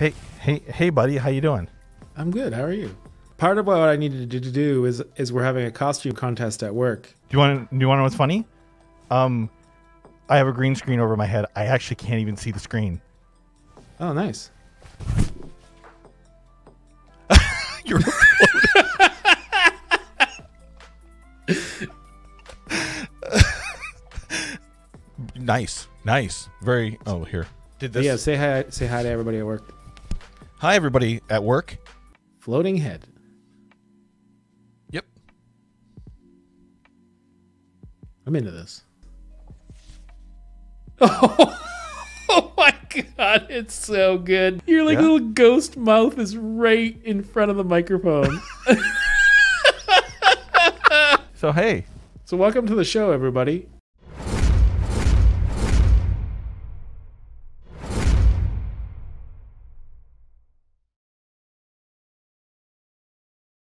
Hey, buddy, how you doing? I'm good. How are you? Part of what I needed to do is we're having a costume contest at work. Do you want to know what's funny? I have a green screen over my head. I actually can't even see the screen. Oh, nice. You're nice. Very. Oh, here. Did this? Yeah. Say hi to everybody at work. Hi, everybody at work. Floating head. Yep. I'm into this. Oh my god, it's so good. Your like little ghost mouth is right in front of the microphone. So hey. So welcome to the show, everybody.